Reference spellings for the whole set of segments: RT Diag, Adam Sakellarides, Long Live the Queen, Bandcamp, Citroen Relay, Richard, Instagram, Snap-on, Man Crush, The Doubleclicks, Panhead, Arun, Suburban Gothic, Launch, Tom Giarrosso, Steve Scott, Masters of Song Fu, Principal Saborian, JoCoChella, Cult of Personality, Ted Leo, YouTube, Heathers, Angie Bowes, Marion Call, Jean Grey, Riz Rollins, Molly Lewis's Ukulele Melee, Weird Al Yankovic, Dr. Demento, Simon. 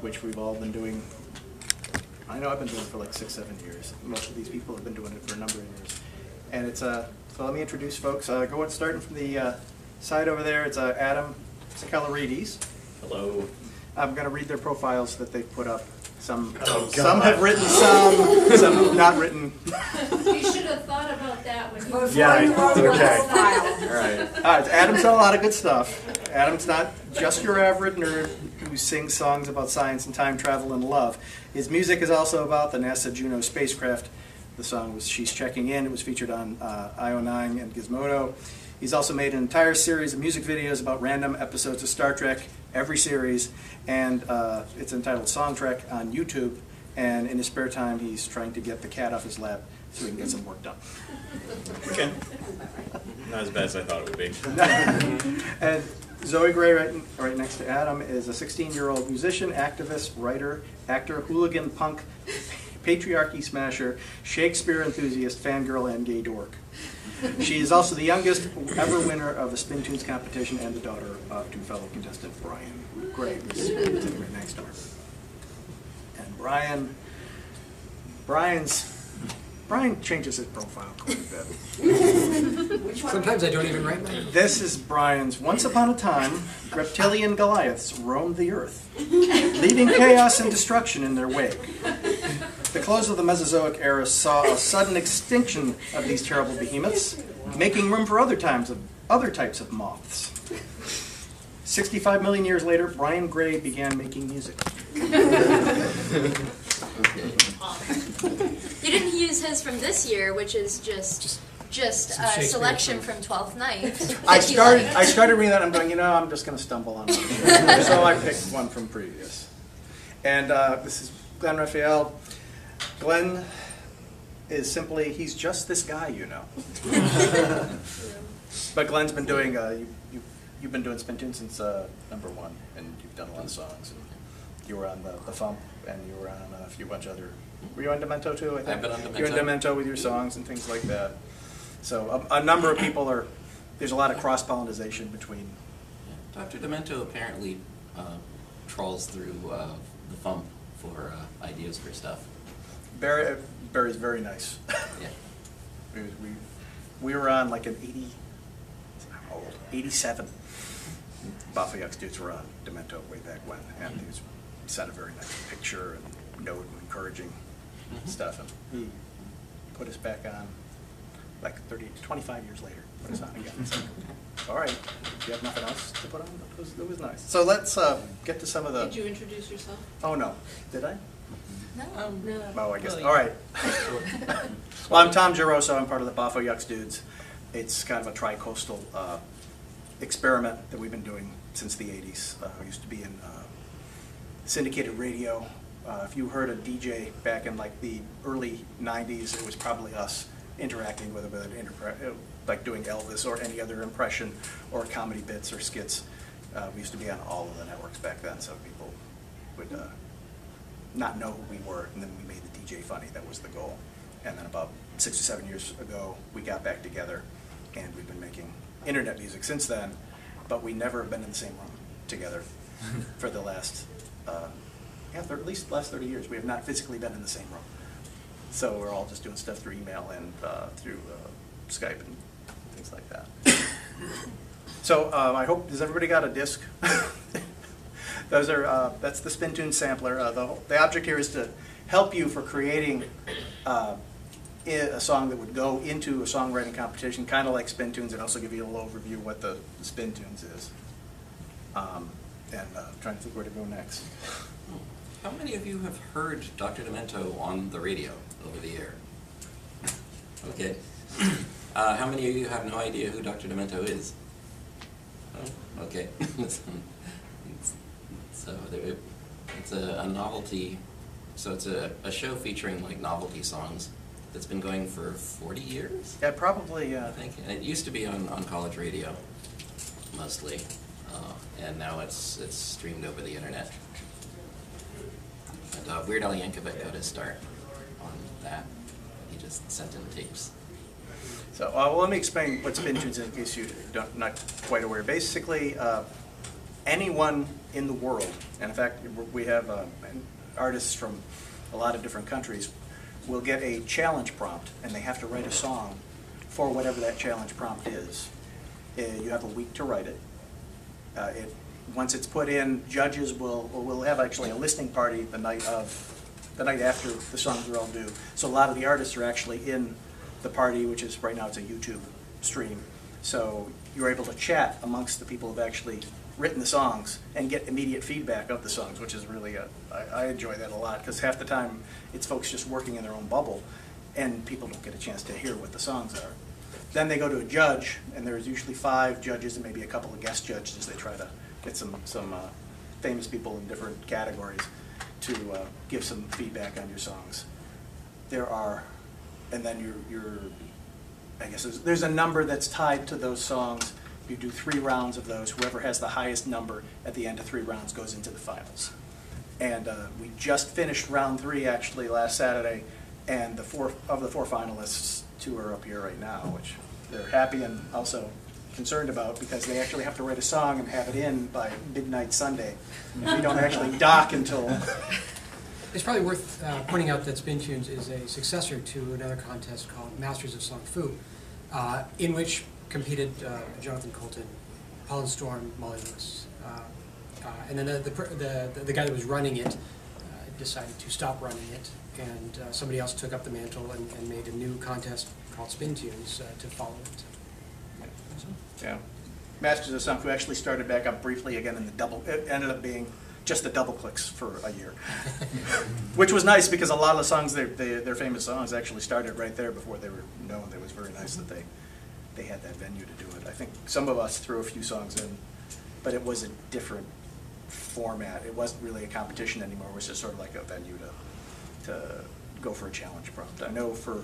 which we've all been doing. I know I've been doing it for like 6, 7 years. Most of these people have been doing it for a number of years. And it's, so let me introduce folks. Go on, starting from the side over there, it's Adam Sakellarides. Hello. I'm going to read their profiles that they've put up. Some have written some have not written. You should have thought about that when you All right. All right, Adam's done a lot of good stuff. Adam's not just your average nerd who sings songs about science and time travel and love. His music is also about the NASA Juno spacecraft. The song was She's Checking In. It was featured on io9 and Gizmodo. He's also made an entire series of music videos about random episodes of Star Trek, every series, and it's entitled Song Trek on YouTube. And in his spare time, he's trying to get the cat off his lap so he can get some work done. Okay. Not as bad as I thought it would be. And Zoe Gray, right next to Adam, is a 16-year-old musician, activist, writer, actor, hooligan, punk, patriarchy smasher, Shakespeare enthusiast, fangirl, and gay dork. She is also the youngest ever winner of a Spin Tunes competition and the daughter of 2 fellow contestant Brian Gray, who's sitting right next to her. And Brian changes his profile quite a bit. Sometimes I don't even write mine. This is Brian's. Once upon a time, reptilian Goliaths roamed the earth, leaving chaos and destruction in their wake. The close of the Mesozoic era saw a sudden extinction of these terrible behemoths, making room for other types of moths. 65 million years later, Brian Gray began making music. You didn't use his from this year, which is just a selection from Twelfth Night. I started reading that. I'm going, you know, I'm just going to stumble on it. So I picked one from previous, and this is Glen Raphael. Glenn is simply, he's just this guy, you know. But Glenn's been doing, you've been doing Spin Tunes since #1, and you've done a lot of songs. And you were on the Fump, and you were on a few bunch of other, were you on Demento too? I think? I've been on Demento. You were on Demento with your songs and things like that. So a number of people are, there's a lot of cross-pollinization between. Yeah. Dr. Demento apparently trawls through the Fump for ideas for stuff. Barry's very nice. Yeah. we were on like an 87. Boffo Yux Dudes were on Demento way back when, and they sent a very nice picture and note and encouraging stuff, and he put us back on like 25 years later. Put us on again. So, all right, do you have nothing else to put on? That was nice. So let's get to some of the. Did you introduce yourself? Oh no, did I? No. Oh, I guess. All right. Well, I'm Tom Giarrosso. I'm part of the Boffo Yux Dudes. It's kind of a tri-coastal experiment that we've been doing since the 80s. I used to be in syndicated radio. If you heard a DJ back in like the early 90s, it was probably us interacting with it, like doing Elvis or any other impression or comedy bits or skits. We used to be on all of the networks back then, so people would not know who we were, and then we made the DJ funny. That was the goal. And then about 6 or 7 years ago, we got back together, and we've been making internet music since then, but we never have been in the same room together for the last, at least last 30 years. We have not physically been in the same room. So we're all just doing stuff through email and through Skype and things like that. So I hope, has everybody got a disc? Those are, that's the Spin Tune sampler. The object here is to help you for creating a song that would go into a songwriting competition, kind of like Spin Tunes, and also give you a little overview of what the Spin Tunes is. And trying to think where to go next. How many of you have heard Dr. Demento on the radio over the air? Okay. How many of you have no idea who Dr. Demento is? Oh, okay. So it's a novelty, so it's a show featuring like novelty songs that's been going for 40 years? Yeah, probably, yeah. I think, and it used to be on college radio, mostly, and now it's streamed over the internet. And Weird Al Yankovic got his start on that. He just sent in tapes. So well, let me explain what Spin Tunes is in case you're not quite aware. Basically, anyone in the world And in fact, we have artists from a lot of different countries will get a challenge prompt, and they have to write a song for whatever that challenge prompt is. You have a week to write it. Once it's put in, judges will have actually a listening party the night after the songs are all due. So a lot of the artists are actually in the party, which is right now it's a YouTube stream. So you're able to chat amongst the people who've actually written the songs and get immediate feedback of the songs, which is really, I enjoy that a lot, because half the time it's folks just working in their own bubble and people don't get a chance to hear what the songs are. Then they go to a judge, and there's usually 5 judges and maybe a couple of guest judges. They try to get some famous people in different categories to give some feedback on your songs. And then I guess there's a number that's tied to those songs. You do 3 rounds of those. Whoever has the highest number at the end of 3 rounds goes into the finals. And we just finished round 3 actually last Saturday, and the four finalists, 2 are up here right now, which they're happy and also concerned about, because they actually have to write a song and have it in by midnight Sunday. And we don't actually dock until... It's probably worth pointing out that Spin Tunes is a successor to another contest called Masters of Song Fu, in which competed Jonathan Coulton, Paul and Storm, Molly Lewis, and then the guy that was running it decided to stop running it, and somebody else took up the mantle and made a new contest called Spin Tunes to follow it. Yeah. Masters of Song Fu actually started back up briefly again in the double. It ended up being just the double clicks for a year, which was nice because a lot of the songs, their famous songs, actually started right there before they were known. It was very nice that they had that venue to do it. I think some of us threw a few songs in, but it was a different format. It wasn't really a competition anymore. It was just sort of like a venue to go for a challenge prompt. I know for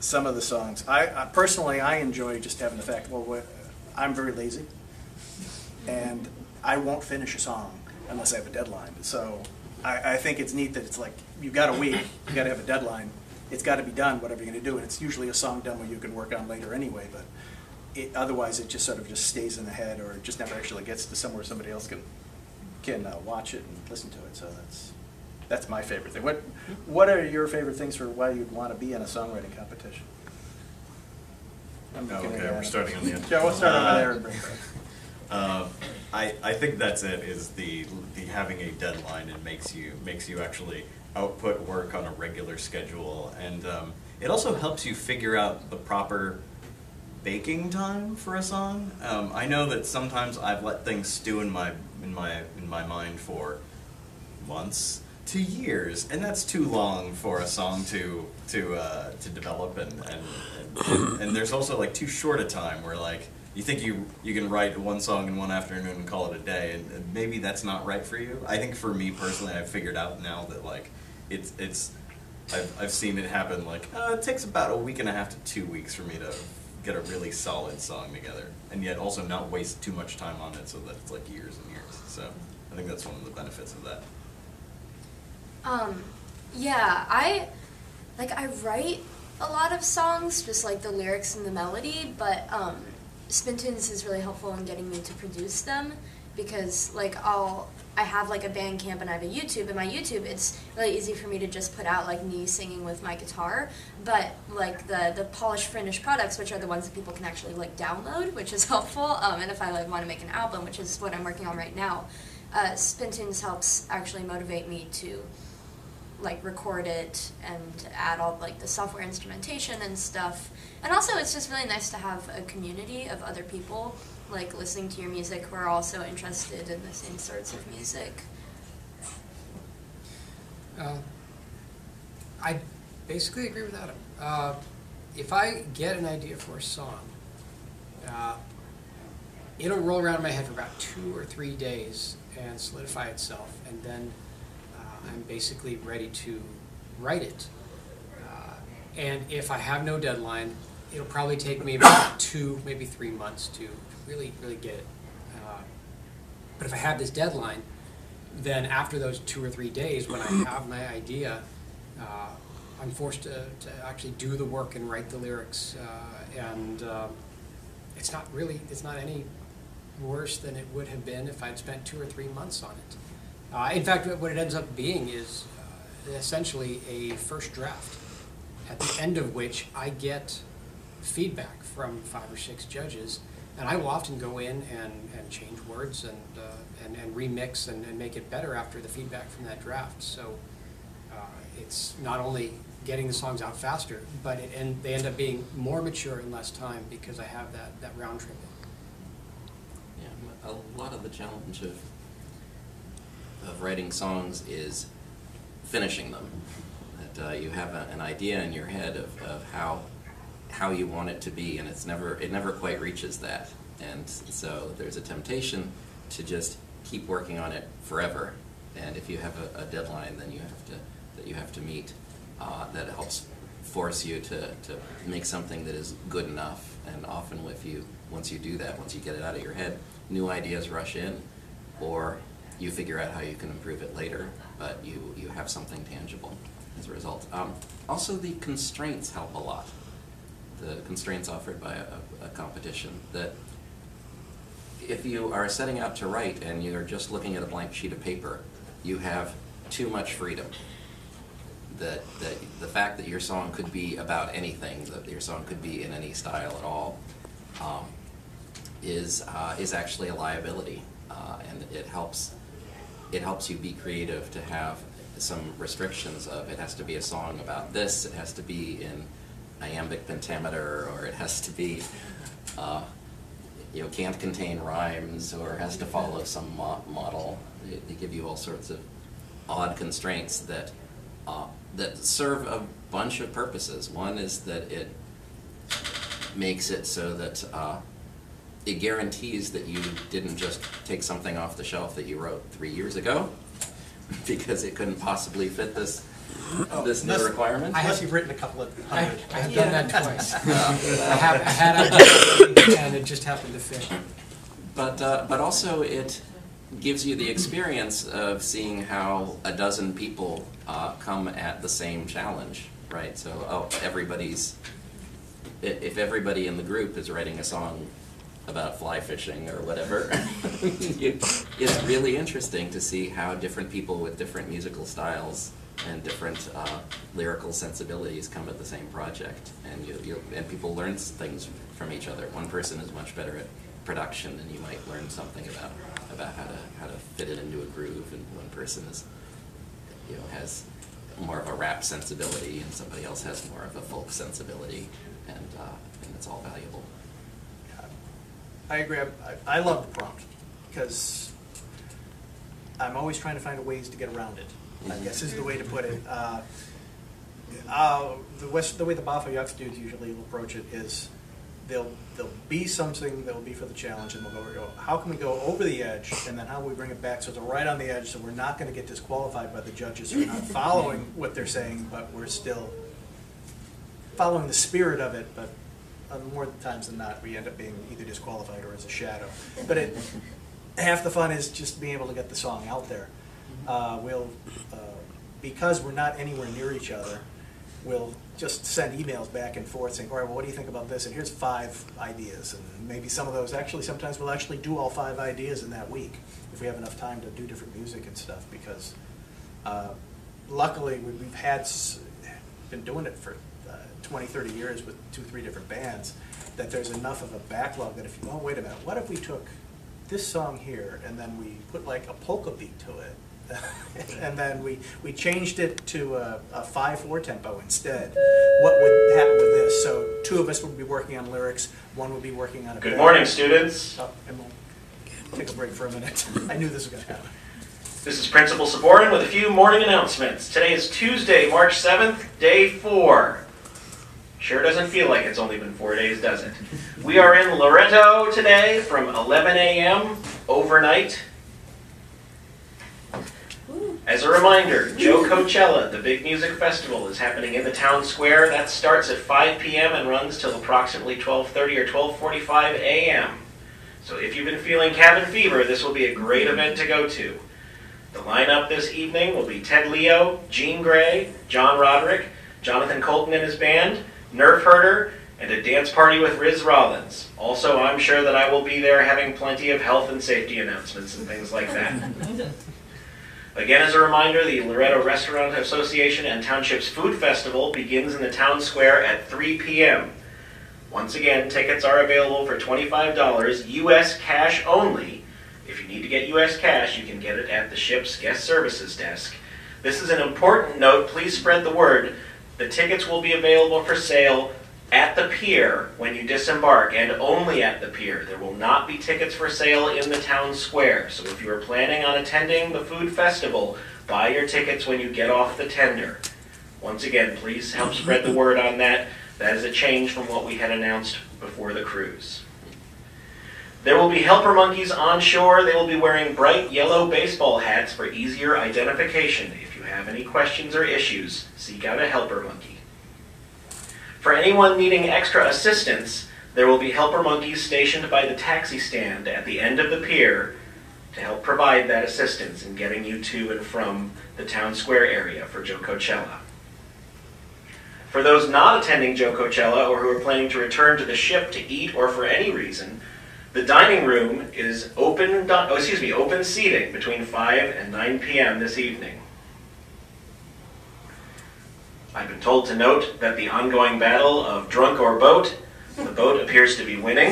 some of the songs, I personally enjoy just having the fact, I'm very lazy, and I won't finish a song unless I have a deadline. So I think it's neat that it's like, you've got a week, you've got to have a deadline, it's got to be done, whatever you're going to do, and it's usually a song demo you can work on later anyway, but otherwise it just sort of just stays in the head, or it just never actually gets to somewhere somebody else can watch it and listen to it, so that's my favorite thing. What are your favorite things for why you'd want to be in a songwriting competition? We're starting on the end. Yeah, we'll start over there and bring it back. I think that's it, is the having a deadline, and makes you actually output work on a regular schedule, and it also helps you figure out the proper baking time for a song. I know that sometimes I've let things stew in my mind for months to years, and that's too long for a song to develop, and there's also like too short a time where like you think you can write one song in one afternoon and call it a day, and maybe that's not right for you. I think for me personally, I've figured out now that like I've seen it happen. Like it takes about a week and a half to 2 weeks for me to get a really solid song together, and yet also not waste too much time on it so that it's like years and years. So I think that's one of the benefits of that. Yeah, I write a lot of songs, just like the lyrics and the melody, but Spin Tunes is really helpful in getting me to produce them, because like I have like a Bandcamp and I have a YouTube, and my YouTube, it's really easy for me to just put out like me singing with my guitar, but like the polished finished products, which are the ones that people can actually like download, which is helpful, and if I like want to make an album, which is what I'm working on right now, Spin Tunes helps actually motivate me to like record it and add all like the software instrumentation and stuff. And also it's just really nice to have a community of other people like listening to your music who are also interested in the same sorts of music. I basically agree with Adam. If I get an idea for a song, it'll roll around in my head for about 2 or 3 days and solidify itself, and then I'm basically ready to write it. And if I have no deadline, it'll probably take me about 2, maybe 3 months to really get it. But if I have this deadline, then after those 2 or 3 days, when I have my idea, I'm forced to actually do the work and write the lyrics. It's not any worse than it would have been if I'd spent 2 or 3 months on it. In fact, what it ends up being is essentially a first draft, at the end of which I get feedback from 5 or 6 judges, and I will often go in and change words and remix and make it better after the feedback from that draft. So it's not only getting the songs out faster, but they end up being more mature in less time because I have that round trip. Yeah, a lot of the challenge of writing songs is finishing them. That you have an idea in your head of how you want it to be, and it never quite reaches that. And so there's a temptation to just keep working on it forever. And if you have a deadline, then you have to meet. That helps force you to make something that is good enough. And often, once you do that, once you get it out of your head, new ideas rush in, or you figure out how you can improve it later, but you have something tangible as a result. Also, the constraints help a lot. The constraints offered by a competition, that if you are setting out to write and you're just looking at a blank sheet of paper, you have too much freedom. That the fact that your song could be about anything, that your song could be in any style at all, is actually a liability, and it helps you be creative to have some restrictions of it has to be a song about this, it has to be in iambic pentameter, or it has to be can't contain rhymes, or has to follow some model. They give you all sorts of odd constraints that serve a bunch of purposes. One is that it makes it so that it guarantees that you didn't just take something off the shelf that you wrote 3 years ago because it couldn't possibly fit this new requirement. I have written a couple of hundred. I've done that twice. I had and it just happened to fit. But also it gives you the experience of seeing how a dozen people come at the same challenge, right? So if everybody in the group is writing a song about fly fishing or whatever, it's really interesting to see how different people with different musical styles and different lyrical sensibilities come at the same project, and and people learn things from each other. One person is much better at production, and you might learn something about how to fit it into a groove, and one person is has more of a rap sensibility, and somebody else has more of a folk sensibility, and it's all valuable. Yeah. I agree. I love the prompt because I'm always trying to find ways to get around it. I guess is the way to put it. The way the Boffo Yux Dudes usually approach it is, there'll be something that will be for the challenge, and we'll go, how can we go over the edge, and then how will we bring it back so it's right on the edge, so we're not going to get disqualified by the judges who are not following what they're saying, but we're still following the spirit of it, but more times than not, we end up being either disqualified or as a shadow. But half the fun is just being able to get the song out there. Because we're not anywhere near each other, we'll just send emails back and forth saying, all right, well, what do you think about this? And here's 5 ideas. And maybe some of those sometimes we'll actually do all 5 ideas in that week if we have enough time to do different music and stuff, because luckily we've been doing it for 20, 30 years with 2, 3 different bands, that there's enough of a backlog that if you, oh, wait a minute, what if we took this song here and then we put like a polka beat to it? And then we changed it to a 5/4 tempo instead. What would happen with this? So 2 of us would be working on lyrics, 1 would be working on a Good morning, students. Oh, and we'll take a break for a minute. I knew this was going to happen. This is Principal Saborian with a few morning announcements. Today is Tuesday, March 7th, day 4. Sure doesn't feel like it's only been 4 days, does it? We are in Loretto today from 11 a.m. overnight. As a reminder, JoCoChella, the big music festival, is happening in the town square. That starts at 5 p.m. and runs till approximately 12:30 or 12:45 a.m. So if you've been feeling cabin fever, this will be a great event to go to. The lineup this evening will be Ted Leo, Jean Gray, John Roderick, Jonathan Coulton and his band, Nerf Herder, and a dance party with Riz Rollins. Also, I'm sure that I will be there having plenty of health and safety announcements and things like that. Again, as a reminder, the Loretto Restaurant Association and Township's Food Festival begins in the town square at 3 p.m. Once again, tickets are available for $25, U.S. cash only. If you need to get U.S. cash, you can get it at the ship's guest services desk. This is an important note. Please spread the word. The tickets will be available for sale at the pier when you disembark, and only at the pier. There will not be tickets for sale in the town square, so if you are planning on attending the food festival, buy your tickets when you get off the tender. Once again, please help spread the word on that. That is a change from what we had announced before the cruise. There will be helper monkeys on shore. They will be wearing bright yellow baseball hats for easier identification. If you have any questions or issues, seek out a helper monkey. For anyone needing extra assistance, there will be helper monkeys stationed by the taxi stand at the end of the pier to help provide that assistance in getting you to and from the town square area for JoCoChella. For those not attending JoCoChella or who are planning to return to the ship to eat or for any reason, the dining room is open seating between 5 and 9 p.m. this evening. I've been told to note that the ongoing battle of drunk or boat, the boat appears to be winning.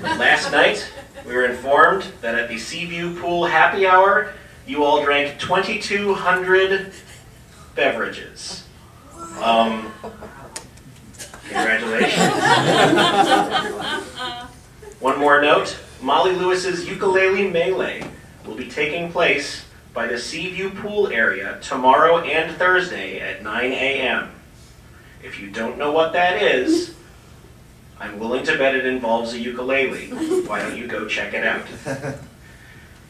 Last night, we were informed that at the Seaview Pool happy hour, you all drank 2,200 beverages. Congratulations. One more note, Molly Lewis's ukulele melee will be taking place by the Seaview Pool area tomorrow and Thursday at 9 a.m. If you don't know what that is, I'm willing to bet it involves a ukulele. Why don't you go check it out?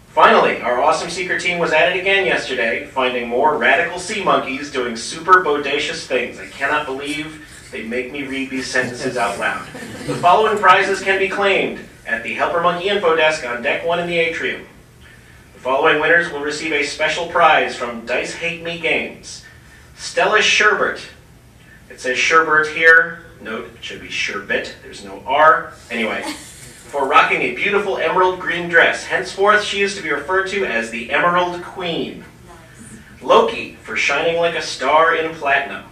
Finally, our awesome secret team was at it again yesterday, finding more radical sea monkeys doing super bodacious things. I cannot believe they make me read these sentences out loud. The following prizes can be claimed at the Helper Monkey Info Desk on Deck 1 in the atrium. The following winners will receive a special prize from Dice Hate Me Games. Stella Sherbert. It says Sherbert here. Note, it should be Sherbet. There's no R. Anyway, for rocking a beautiful emerald green dress. Henceforth, she is to be referred to as the Emerald Queen. Loki, for shining like a star in platinum.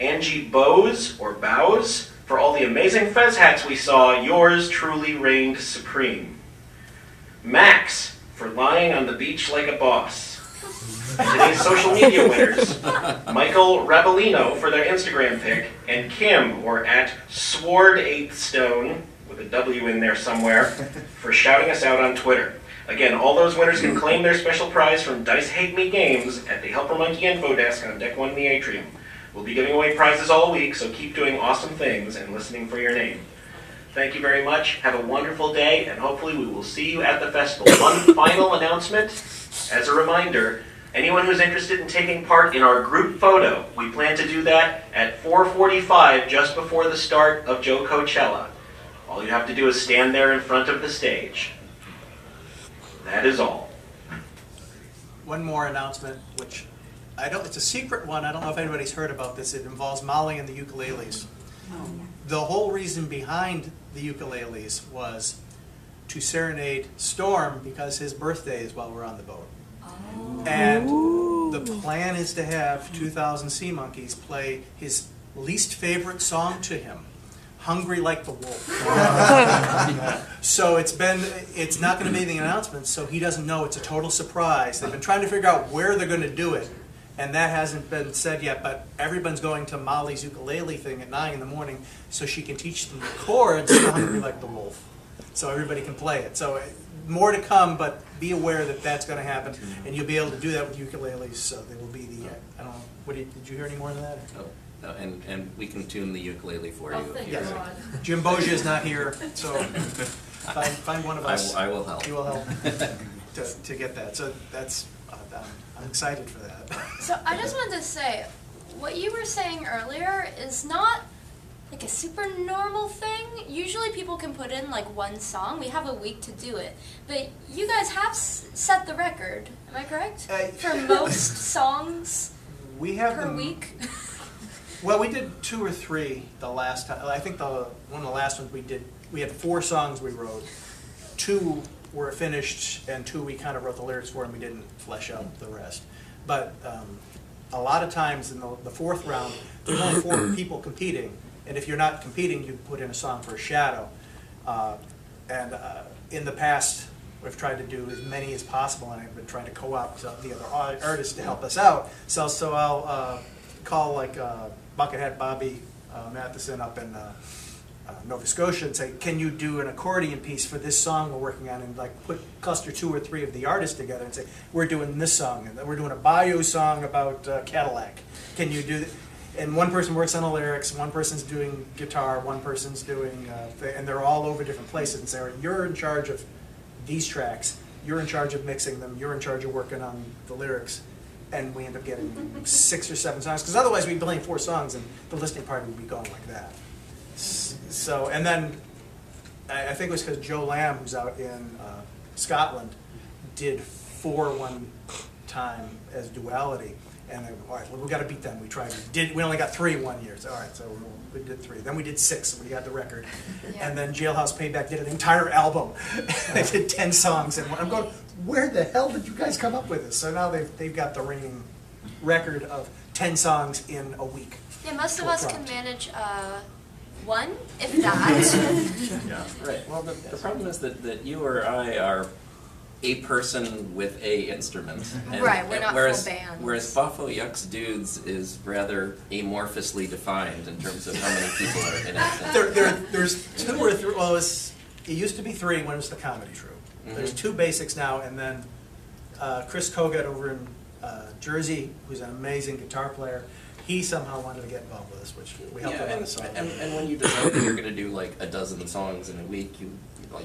Angie Bowes, or Bows, for all the amazing fez hats we saw. Yours truly reigned supreme. Max, for lying on the beach like a boss. Today's social media winners, Michael Rabolino for their Instagram pic, and Kim, or at Sword8Stone, with a W in there somewhere, for shouting us out on Twitter. Again, all those winners can claim their special prize from Dice Hate Me Games at the Helper Monkey Info Desk on Deck 1 in the atrium. We'll be giving away prizes all week, so keep doing awesome things and listening for your name. Thank you very much. Have a wonderful day, and hopefully we will see you at the festival. One final announcement. As a reminder, anyone who's interested in taking part in our group photo, we plan to do that at 4:45, just before the start of JoCoChella. All you have to do is stand there in front of the stage. That is all. One more announcement, which it's a secret one. I don't know if anybody's heard about this. It involves Molly and the ukuleles. Oh, yeah. The whole reason behind the ukuleles was to serenade Storm because his birthday is while we're on the boat. Oh. And the plan is to have 2,000 sea monkeys play his least favorite song to him, Hungry Like the Wolf. So it's not going to be the announcement, so he doesn't know. It's a total surprise. They've been trying to figure out where they're going to do it. And that hasn't been said yet, but everyone's going to Molly's ukulele thing at 9 in the morning so she can teach them the chords to Hungry Like the Wolf, so everybody can play it. So more to come, but be aware that that's going to happen, and you'll be able to do that with ukuleles, so there will be the, I don't know, did you hear any more than that? Oh, no, and we can tune the ukulele for you. Yes. Jim Boja is not here, so find one of us. I will help. You will help to get that. So that's... I'm excited for that. So I just wanted to say, what you were saying earlier is not like a super normal thing. Usually people can put in like one song. We have a week to do it. But you guys have set the record. Am I correct? For most songs we have per week? Well, we did 2 or 3 the last time. I think one of the last ones we did, we had 4 songs we wrote. 2 were finished, and two we kind of wrote the lyrics for and we didn't flesh out the rest. But a lot of times in the fourth round, there's only four people competing, and if you're not competing, you put in a song for a shadow. And in the past, we've tried to do as many as possible, and I've been trying to co-opt the other artists to help us out. So I'll call like Buckethead Bobby Matheson up in Nova Scotia and say, can you do an accordion piece for this song we're working on, and like put cluster 2 or 3 of the artists together and say, we're doing this song, and we're doing a Bayou song about Cadillac. Can you do that? And one person works on the lyrics, one person's doing guitar, one person's doing, and they're all over different places, and say, all right, you're in charge of these tracks, you're in charge of mixing them, you're in charge of working on the lyrics, and we end up getting 6 or 7 songs, because otherwise we'd be playing 4 songs and the listening party would be going like that. So, and then, I think it was because Joe Lamb, who's out in Scotland, did 4 one time as duality. And then, all right, well, we got to beat them. We tried. We only got 3 one year. So, all right, so we did 3. Then we did 6. So we got the record. Yeah. And then Jailhouse Payback did an entire album. They did 10 songs. And I'm going, where the hell did you guys come up with this? So now they've got the reigning record of 10 songs in a week. Yeah, most of us can manage one, if not. Yeah, right. Well, the problem is that you or I are a person with a instrument. And, right, we're not full band. Whereas Boffo Yux Dudes is rather amorphously defined in terms of how many people are in it. There's 2 or 3, well, it used to be 3 when it was the comedy troupe. Mm-hmm. There's 2 basics now, and then Chris Kogut over in Jersey, who's an amazing guitar player, he somehow wanted to get involved with us, which we helped him on the song. And when you decide that you're going to do like a dozen songs in a week,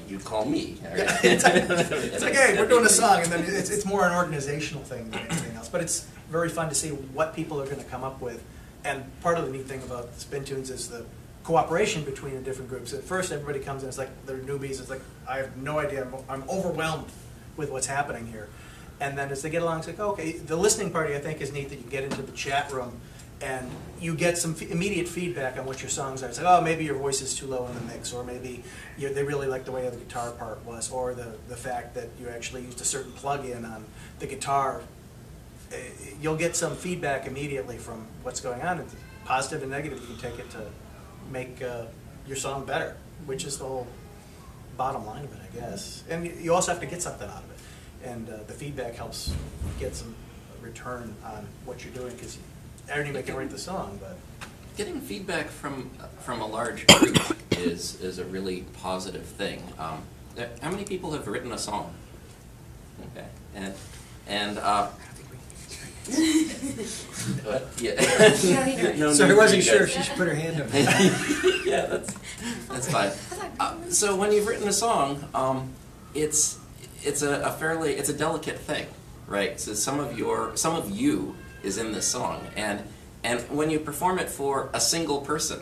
you call me. Right? Yeah, it's like, hey, we're doing a song, and then it's more an organizational thing than anything else. But it's very fun to see what people are going to come up with. And part of the neat thing about Spin Tunes is the cooperation between the different groups. At first, everybody comes in, it's like they're newbies. It's like, I have no idea. I'm overwhelmed with what's happening here. And then as they get along, it's like, oh, okay. The listening party, I think, is neat that you get into the chat room and you get some immediate feedback on what your songs are. It's like, oh, maybe your voice is too low in the mix, or maybe they really like the way the guitar part was, or the fact that you actually used a certain plug-in on the guitar. You'll get some feedback immediately from what's going on. It's positive and negative. You can take it to make your song better, which is the whole bottom line of it, I guess. And you also have to get something out of it. And the feedback helps get some return on what you're doing, because I don't even can write the song, but getting feedback from a large group is a really positive thing. How many people have written a song? Okay, and what? Yeah. No, so I wasn't sure if she should put her hand up. Yeah, that's fine. So when you've written a song, it's a delicate thing, right? So some of you is in this song, and when you perform it for a single person,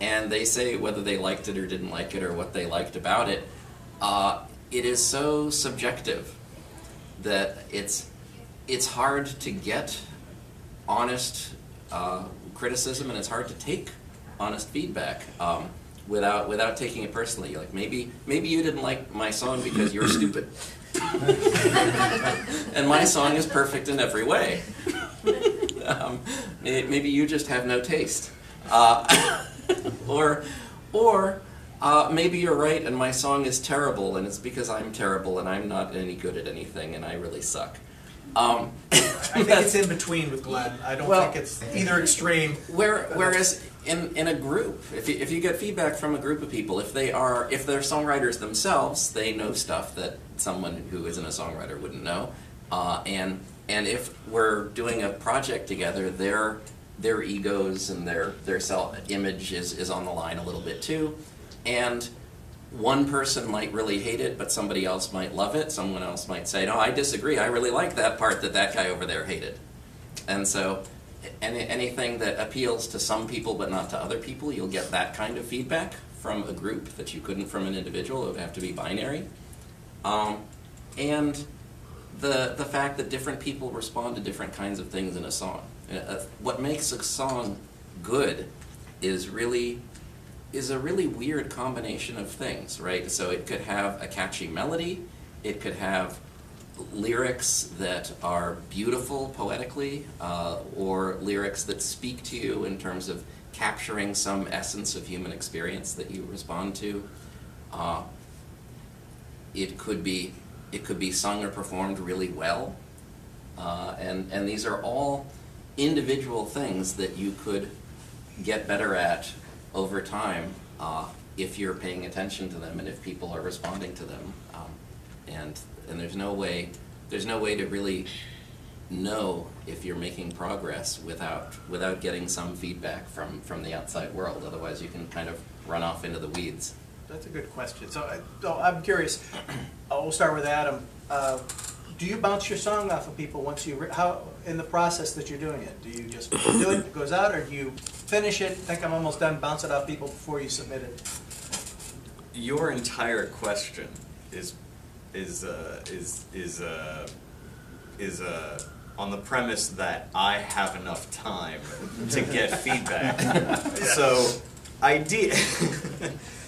and they say whether they liked it or didn't like it or what they liked about it, it is so subjective that it's hard to get honest criticism, and it's hard to take honest feedback without taking it personally. Like maybe you didn't like my song because you're stupid, and my song is perfect in every way. Maybe you just have no taste, or maybe you're right and my song is terrible, and it's because I'm terrible and I'm not any good at anything and I really suck. I think it's in between with Glenn. I don't think it's either extreme. Whereas in a group, if you get feedback from a group of people, if they're songwriters themselves, they know stuff that someone who isn't a songwriter wouldn't know, And if we're doing a project together, their egos and their self-image is on the line a little bit too. And one person might really hate it, but somebody else might love it. Someone else might say, no, I disagree. I really like that part that guy over there hated. And so anything that appeals to some people but not to other people, you'll get that kind of feedback from a group that you couldn't from an individual. It would have to be binary. And the fact that different people respond to different kinds of things in a song. What makes a song good is a really weird combination of things, right? So it could have a catchy melody, It could have lyrics that are beautiful poetically, or lyrics that speak to you in terms of capturing some essence of human experience that you respond to. It could be sung or performed really well, and these are all individual things that you could get better at over time if you're paying attention to them and if people are responding to them. And there's no way to really know if you're making progress without getting some feedback from the outside world. Otherwise, you can kind of run off into the weeds. That's a good question. So I'm curious. We'll start with Adam. Do you bounce your song off of people once you in the process that you're doing it? Do you just do it, it goes out, or do you finish it, think I'm almost done, bounce it off people before you submit it? Your entire question is on the premise that I have enough time to get feedback. Yes.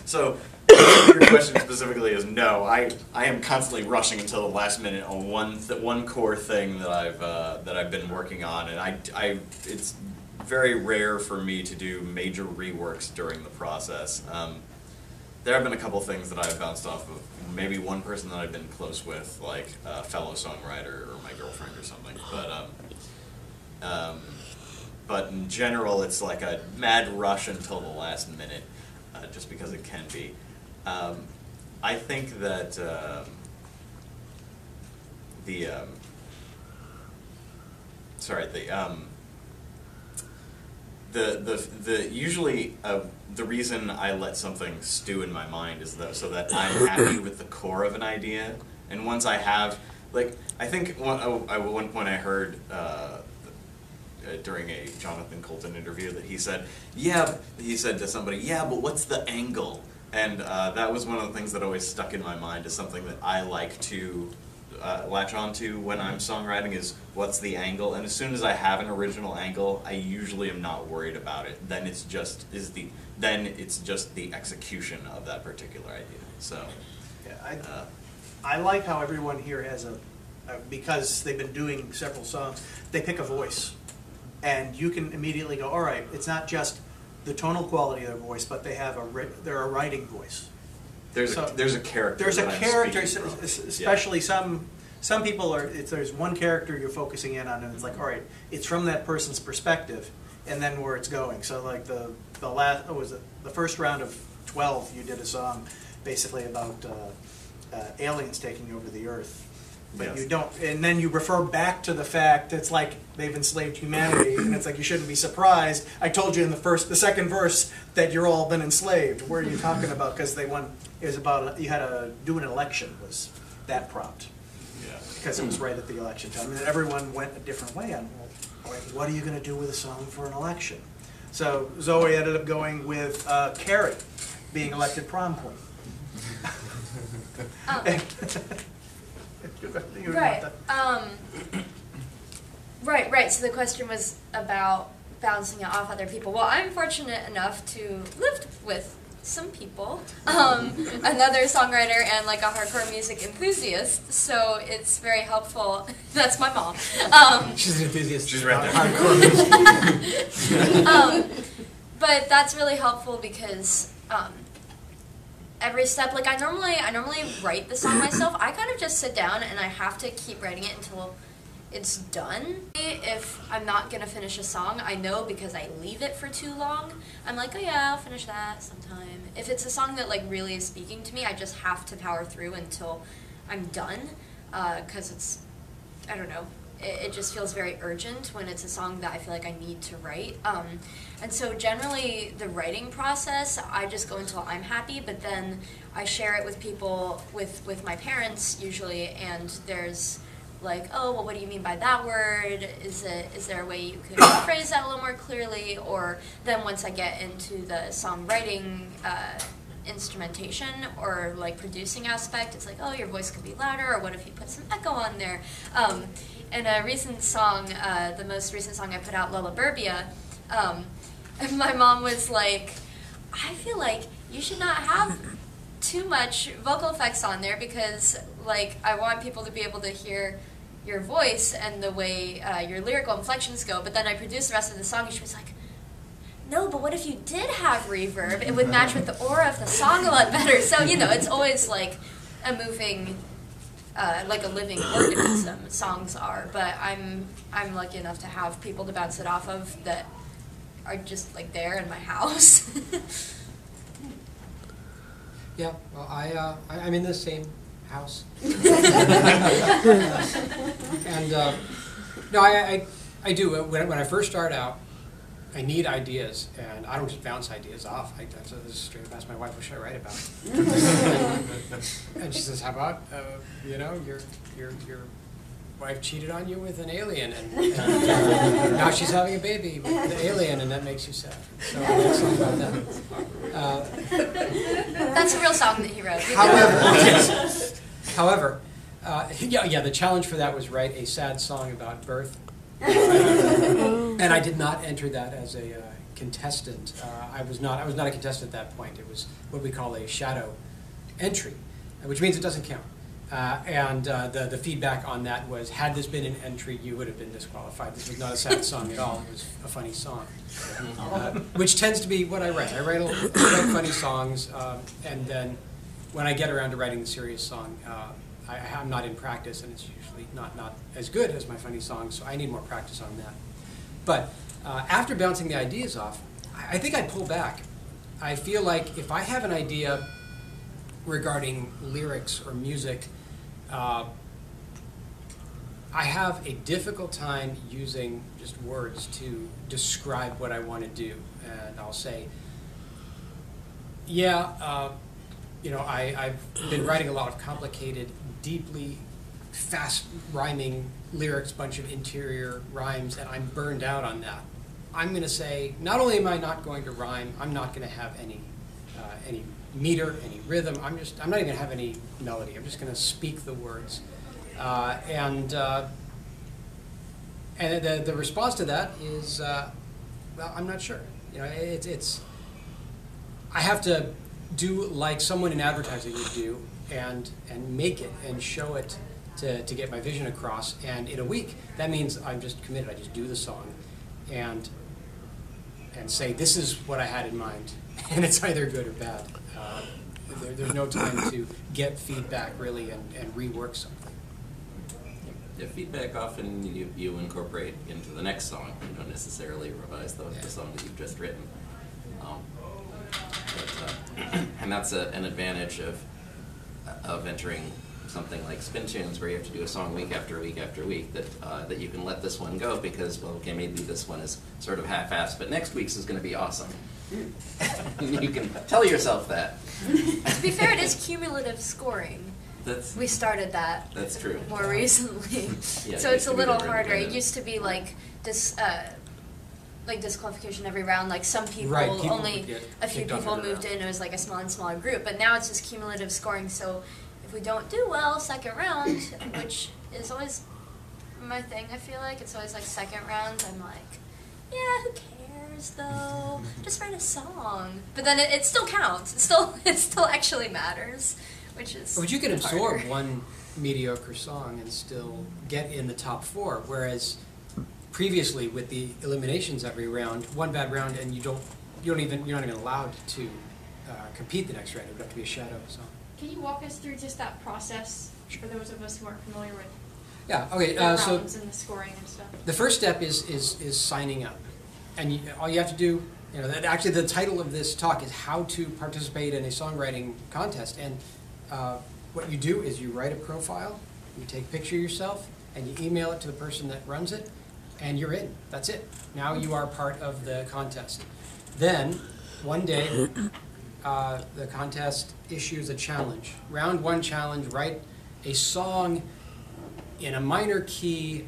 So your question specifically is no. I am constantly rushing until the last minute on one core thing that I've been working on, and it's very rare for me to do major reworks during the process. There have been a couple things that I've bounced off of. Maybe one person that I've been close with, like a fellow songwriter or my girlfriend or something. But in general, it's like a mad rush until the last minute, just because it can be. I think that the reason I let something stew in my mind is so that I'm happy with the core of an idea, and once I have, like, I think at one point I heard during a Jonathan Coulton interview that he said to somebody, yeah, but what's the angle? And that was one of the things that always stuck in my mind as something that I like to latch onto when I'm songwriting is what's the angle, and as soon as I have an original angle, I usually am not worried about it. Then it's just the execution of that particular idea. So, yeah, I like how everyone here has because they've been doing several songs, they pick a voice, and you can immediately go, all right, it's not just the tonal quality of their voice, but they have they're a writing voice. There's a character. There's a character, especially some people are. There's one character you're focusing in on, and it's like, all right, it's from that person's perspective, and then where it's going. So like the first round of 12, you did a song basically about aliens taking over the Earth, but yes. You don't, and then you refer back to the fact it's like they've enslaved humanity, and it's like you shouldn't be surprised. I told you in the second verse that you're all been enslaved. Where are you talking about? Because they won. It was about you had to do an election. Was that prompt? Yeah. Because it was right at the election time, and everyone went a different way on. Well, what are you going to do with a song for an election? So Zoe ended up going with Carrie being elected prom queen. Right. Right. So the question was about bouncing it off other people. Well, I'm fortunate enough to live with some people, another songwriter and like a hardcore music enthusiast, so it's very helpful. That's my mom. She's an enthusiast. She's right there. Hardcore music. But that's really helpful because every step, like I normally write the song myself. I kind of just sit down and I have to keep writing it until it's done. If I'm not gonna finish a song, I know because I leave it for too long. I'm like, oh yeah, I'll finish that sometime. If it's a song that like really is speaking to me, I just have to power through until I'm done, because it's, I don't know, it just feels very urgent when it's a song that I feel like I need to write. And so generally the writing process, I just go until I'm happy, but then I share it with people, with my parents usually, and there's like, oh, well, what do you mean by that word? Is there a way you could phrase that a little more clearly? Or then once I get into the songwriting instrumentation or like producing aspect, it's like, oh, your voice could be louder, or what if you put some echo on there? And a recent song, the most recent song I put out, Lullaburbia, my mom was like, I feel like you should not have too much vocal effects on there because like, I want people to be able to hear your voice and the way your lyrical inflections go, but then I produced the rest of the song and she was like, no, but what if you did have reverb? It would match with the aura of the song a lot better. So, you know, it's always like a moving, like a living organism, songs are, but I'm lucky enough to have people to bounce it off of that are just like there in my house. Yeah, well, I'm in the same house. And no, I do. When I first start out, I need ideas, and I don't just bounce ideas off. That's a straight past my wife, what should I write about? And she says, how about, you know, your wife cheated on you with an alien, and now she's having a baby with an alien, and that makes you sad. So I wrote a song about that. That's a real song that he wrote. However, yes, however, yeah, the challenge for that was write a sad song about birth. And I did not enter that as a contestant. I was not a contestant at that point. It was what we call a shadow entry, which means it doesn't count. The feedback on that was, had this been an entry, you would have been disqualified. This was not a sad song at all. It was a funny song, which tends to be what I write. I write funny songs, and then when I get around to writing the serious song, I'm not in practice, and it's usually not as good as my funny songs, so I need more practice on that. But after bouncing the ideas off, I think I pull back. I feel like if I have an idea regarding lyrics or music, I have a difficult time using just words to describe what I want to do. And I'll say, yeah, you know, I've been writing a lot of complicated, deeply fast rhyming lyrics, bunch of interior rhymes, and I'm burned out on that. I'm going to say, not only am I not going to rhyme, I'm not going to have any meter, any rhythm. I'm not even going to have any melody. I'm just going to speak the words. And the response to that is, well, I'm not sure. You know, I have to do like someone in advertising would do, and make it and show it to get my vision across. And in a week, that means I'm just committed. I just do the song and say, this is what I had in mind. And it's either good or bad. There's no time to get feedback, really, and rework something. Yeah, feedback often you incorporate into the next song. You don't necessarily revise the song that you've just written. And that's an advantage of entering something like Spin Tunes, where you have to do a song week after week after week, that you can let this one go because, well, okay, maybe this one is sort of half-assed, but next week's is going to be awesome. You can tell yourself that. To be fair, it is cumulative scoring. We started that. That's true. More recently, yeah, so it's a little harder. It used to be like this. Like disqualification every round, like some people, right, only a few people moved in, it was like a smaller and smaller group, but now it's just cumulative scoring, so if we don't do well second round, which is always my thing, I feel like, it's always like second round, I'm like, yeah, who cares though, just write a song. But then it still counts, it still actually matters, which is But you can absorb one mediocre song and still get in the top four, whereas previously, with the eliminations every round, one bad round, and you're not even allowed to compete the next round. It would have to be a shadow song. Can you walk us through just that process for those of us who aren't familiar with? Yeah. Okay. So rounds and the scoring and stuff. The first step is signing up, and all you have to do, you know, that actually the title of this talk is how to participate in a songwriting contest. And what you do is you write a profile, you take a picture of yourself, and you email it to the person that runs it. And you're in. That's it. Now you are part of the contest. Then, one day, the contest issues a challenge. Round one challenge, write a song in a minor key,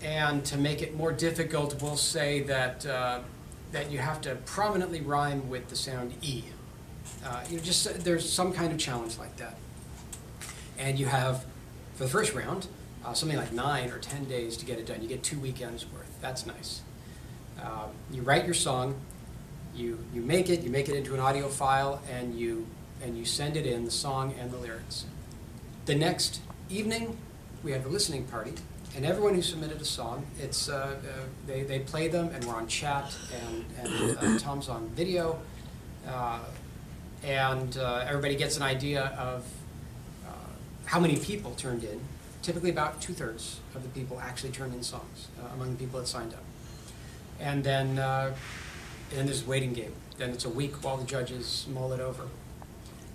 and to make it more difficult, we'll say that, that you have to prominently rhyme with the sound E. You know, just there's some kind of challenge like that. And you have, for the first round, something like 9 or 10 days to get it done. You get 2 weekends worth. That's nice. You write your song, you make it into an audio file, and you send it in, the song and the lyrics. The next evening, we had a listening party, and everyone who submitted a song, it's they play them, and we're on chat, and Tom's on video, and everybody gets an idea of how many people turned in. Typically about 2/3 of the people actually turned in songs among the people that signed up. And then there's a waiting game. Then it's a week while the judges mull it over.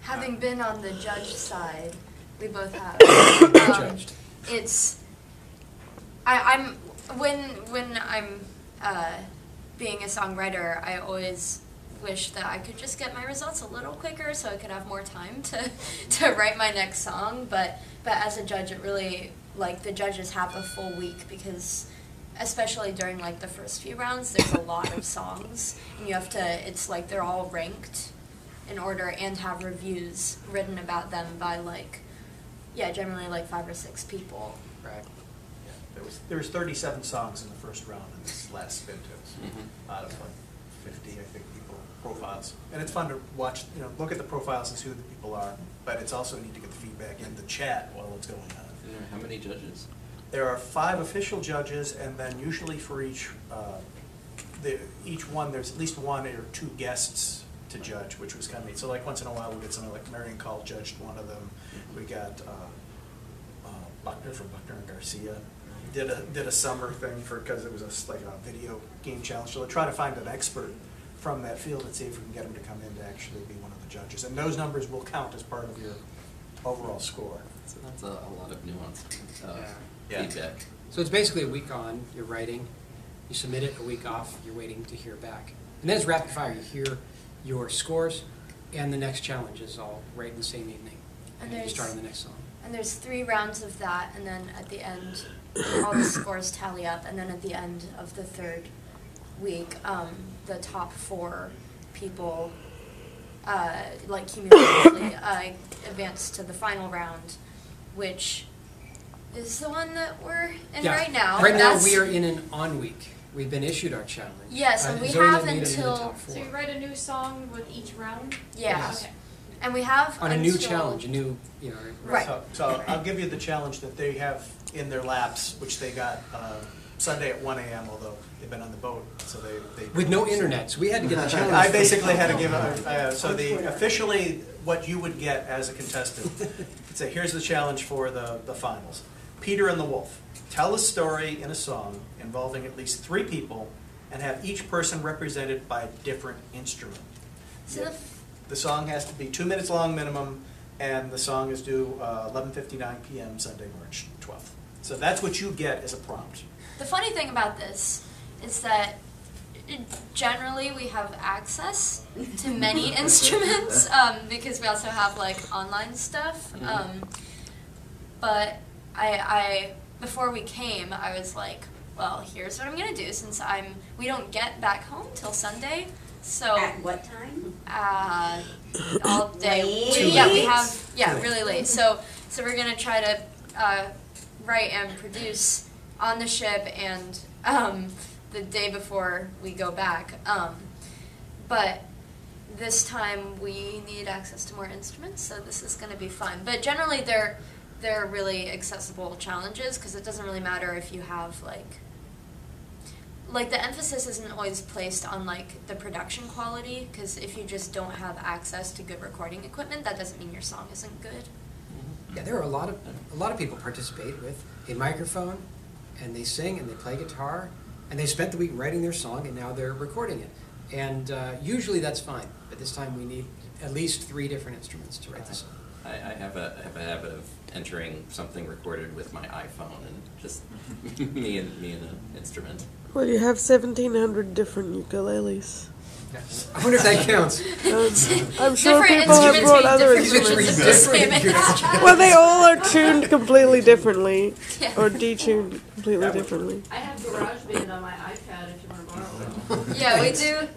Having been on the judge side, we both have. Judged. It's when I'm being a songwriter, I always wish that I could just get my results a little quicker so I could have more time to write my next song. But as a judge, it really, like, the judges have a full week because, especially during like the first few rounds, there's a lot of songs, and you have to, it's like they're all ranked in order and have reviews written about them by, like, yeah, generally like 5 or 6 people. Right. Yeah. There was 37 songs in the first round in this last Spin Tunes. Out of like 50, I think, people profiles, and it's fun to watch. You know, look at the profiles and see who the people are, but it's also neat to get the feedback in the chat while it's going on. Yeah. How many judges? There are 5 official judges, and then usually for each one, there's at least 1 or 2 guests to judge, which was kind of neat. So like once in a while, we'll get someone like Marion Call judged one of them. We got Buckner from Buckner and Garcia did a summer thing because it was like a video game challenge. So they're trying to find an expert from that field and see if we can get them to come in to actually be one of the judges. And those numbers will count as part of your overall score. So that's a lot of nuance. Yeah. Feedback. So it's basically a week on, you're writing, you submit it, a week off, you're waiting to hear back. And then it's rapid fire, you hear your scores, and the next challenge is all right in the same evening. And you start on the next song. And there's 3 rounds of that, and then at the end, all the scores tally up, and then at the end of the 3rd week, the top 4 people, like cumulatively, advance to the final round, which is the one that we're in right now. Right now we are in an on week. We've been issued our challenge. Yes, and we have until... So you write a new song with each round? Yeah. Yes. Okay. And we have on a new challenge, a new, you know... Right. So I'll give you the challenge that they have in their laps, which they got Sunday at 1 a.m., although they've been on the boat, so they with no internet, so we had to get the challenge. I basically had to give it... so the officially what you would get as a contestant, I'd say here's the challenge for the finals. Peter and the Wolf. Tell a story in a song involving at least 3 people and have each person represented by a different instrument. So the song has to be 2 minutes long minimum, and the song is due 11:59 p.m. Sunday, March 12th. So that's what you get as a prompt. The funny thing about this is that generally we have access to many instruments because we also have like online stuff. But I before we came, I was like, well, here's what I'm going to do since we don't get back home till Sunday. So at what time? All day. Late? Yeah, we have, yeah, really late. So we're going to try to write and produce on the ship and the day before we go back. But this time we need access to more instruments, so this is going to be fun. But generally they're really accessible challenges because it doesn't really matter if you have like the emphasis isn't always placed on like the production quality, because if you just don't have access to good recording equipment, that doesn't mean your song isn't good. Yeah, there are a lot of people participate with a microphone, and they sing and they play guitar, and they spent the week writing their song and now they're recording it. And usually that's fine, but this time we need at least 3 different instruments to write the song. I have a habit of entering something recorded with my iPhone and just me and an instrument. Well, you have 1,700 different ukuleles. Yes. I wonder if that counts. I'm sure people have brought other instruments. Well, they all are tuned completely differently, or detuned completely differently. I have GarageBand on my iPad if you want to borrow it. Yeah, we do.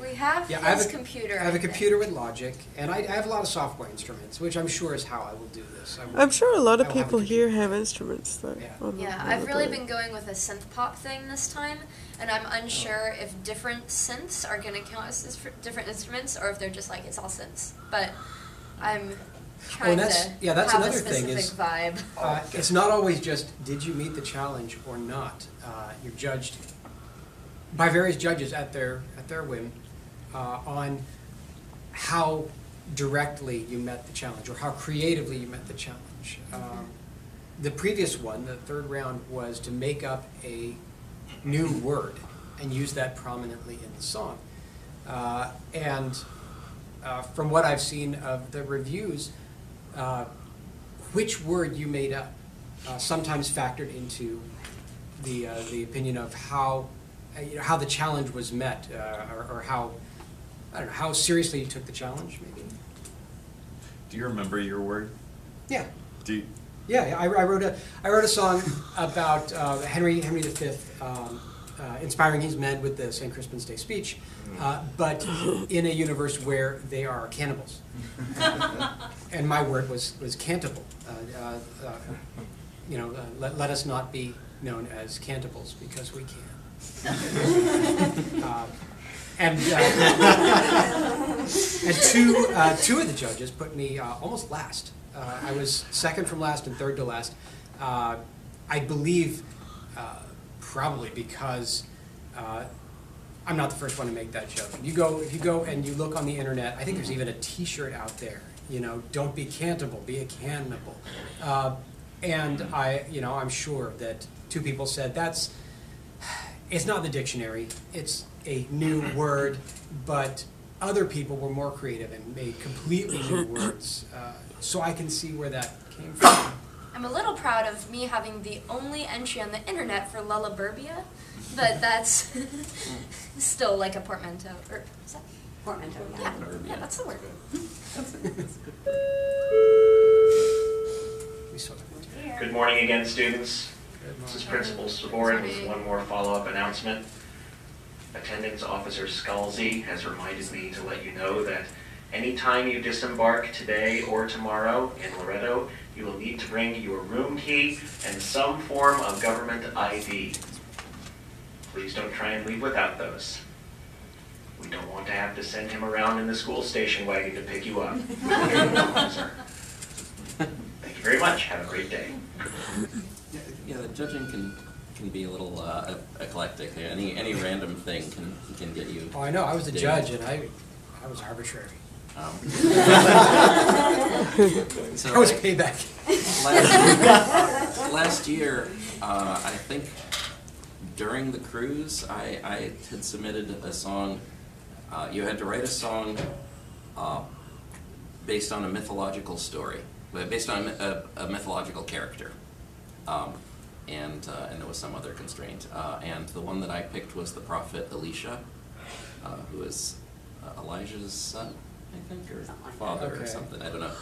We have I have a computer with Logic, and I have a lot of software instruments, which I'm sure is how I will do this. I'm sure a lot of people here have instruments, though. Yeah, I've really been going with a synth pop thing this time, and I'm unsure if different synths are going to count as different instruments, or if they're just like, it's all synths. But I'm trying to have another a specific thing is, vibe. It's not always just, did you meet the challenge or not? You're judged by various judges at their whim on how directly you met the challenge or how creatively you met the challenge. The previous one, the third round, was to make up a new word and use that prominently in the song. From what I've seen of the reviews, which word you made up sometimes factored into the opinion of how how the challenge was met, or how, I don't know, how seriously you took the challenge, maybe. Do you remember your word? Yeah. Do you? Yeah, I wrote a song about Henry V inspiring his men with the St. Crispin's Day speech, but in a universe where they are cannibals. And my word was cantable. You know, let us not be known as cantables because we can. And two of the judges put me almost last. I was second from last and third to last. I believe probably because I'm not the first one to make that joke. If you go and you look on the internet, I think there's even a T-shirt out there. You know, don't be cantable, be a cannibal. And I'm sure that two people said that's. It's not in the dictionary. It's a new word, but other people were more creative and made completely new words. So I can see where that came from. I'm a little proud of me having the only entry on the internet for Lullaburbia, but that's still like a portmanteau. Or is that? Portmanteau, yeah. Yeah, that's the word. Good morning again, students. This is Principal Saborian with one more follow-up announcement. Attendance Officer Scalzi has reminded me to let you know that anytime you disembark today or tomorrow in Loretto, you will need to bring your room key and some form of government ID. Please don't try and leave without those. We don't want to have to send him around in the school station wagon to pick you up. Thank you very much. Have a great day. Yeah, the judging can be a little eclectic here. Any random thing can get you. Oh, I know. I was a judge, and I was arbitrary. So I was payback. Last year, I think during the cruise, I had submitted a song. You had to write a song based on a mythological story, based on a mythological character. And there was some other constraint. And the one that I picked was the prophet Elisha, who is Elijah's son, I think, or father or something, I don't know.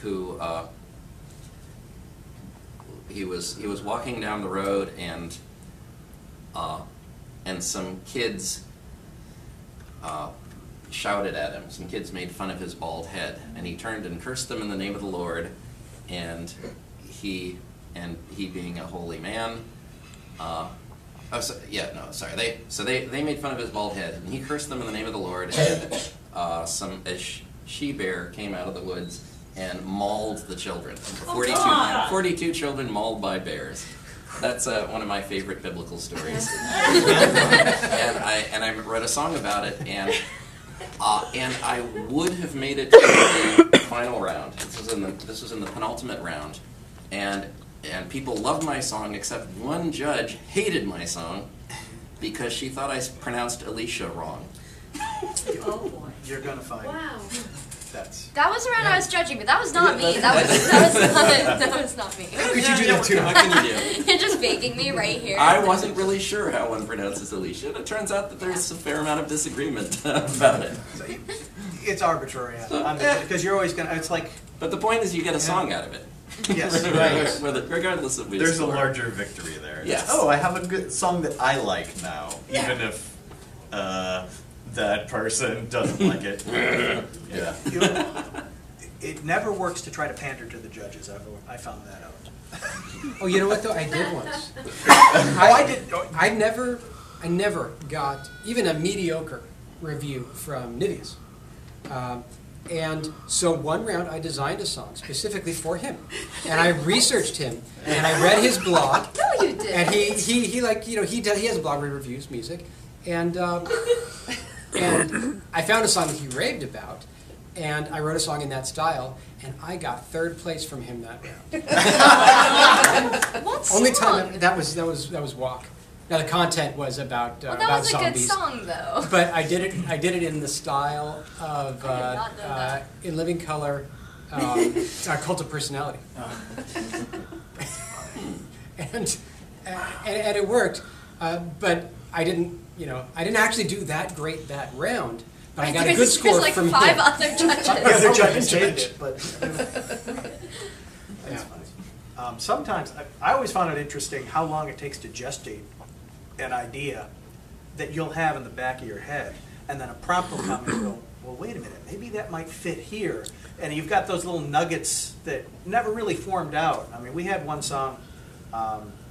Who he was walking down the road, and some kids shouted at him. Some kids made fun of his bald head, and he turned and cursed them in the name of the Lord, and he being a holy man, they made fun of his bald head, and he cursed them in the name of the Lord, and a she-bear came out of the woods and mauled the children. 42 children mauled by bears. That's one of my favorite biblical stories. And I wrote a song about it, and I would have made it to the final round. This was in the penultimate round, and people loved my song, except one judge hated my song because she thought I pronounced Elisha wrong. Oh boy. You're gonna find. Wow. That was around I was judging, but that was not me. That was not me. How could you do that too? How can you do? You're just faking me right here. I wasn't really sure how one pronounces Elisha, and it turns out that there's a fair amount of disagreement about it. So it's arbitrary, because you're always gonna. It's like. But the point is, you get a song out of it. Yes, right. Regardless of which. There's a larger victory there. Yes. Oh, I have a good song that I like now, even if that person doesn't like it. Yeah. It never works to try to pander to the judges. I found that out. Oh, you know what though? I did once. I never got even a mediocre review from Nivius. And so one round I designed a song specifically for him. And I researched him and I read his blog. No, you did. And he like, you know, he has a blog where he reviews music. And and I found a song that he raved about, and I wrote a song in that style, and I got third place from him that round. What song? Only time that was Walk. Now the content was about well, that about was a zombies, good song though. But I did it in the style of In Living Color, Cult of Personality, and it worked. But I didn't, you know, I didn't actually do that great that round. But I got a good score like from five him. Other judges. Other judges changed it, but that's funny. Sometimes I always found it interesting how long it takes to gestate an idea that you'll have in the back of your head, and then a prompt will come and go, well, wait a minute, maybe that might fit here. And you've got those little nuggets that never really formed out. I mean, we had one song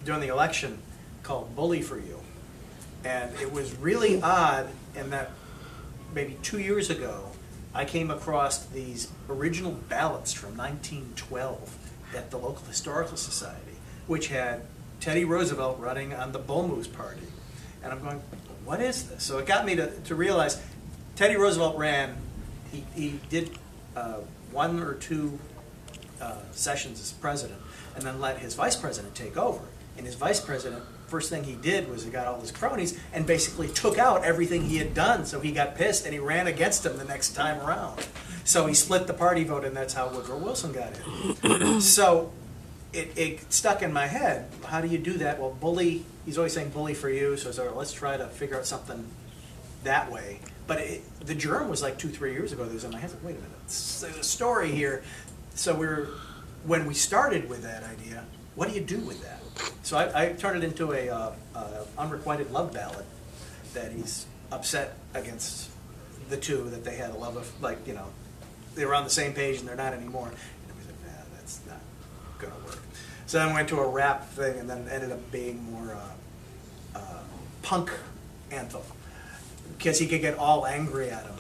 during the election called Bully for You, and it was really odd in that maybe 2 years ago I came across these original ballots from 1912 at the local historical society, which had Teddy Roosevelt running on the Bull Moose Party. And I'm going, what is this? So it got me to realize Teddy Roosevelt ran, he did one or two sessions as president, and then let his vice president take over. And his vice president, first thing he did was he got all his cronies and basically took out everything he had done. So he got pissed and he ran against him the next time around. So he split the party vote, and that's how Woodrow Wilson got in. So it stuck in my head. How do you do that? Well, bully, he's always saying bully for you, so I said, let's try to figure out something that way. But the germ was like 2 or 3 years ago. That was in my head. Like, wait a minute, there's a story here. So when we started with that idea, what do you do with that? So I turned it into a unrequited love ballad that he's upset against the two that they had a love of, like, you know, they were on the same page and they're not anymore. And we said, nah, that's not going to work. So then went to a rap thing, and then ended up being more punk anthem, because he could get all angry at him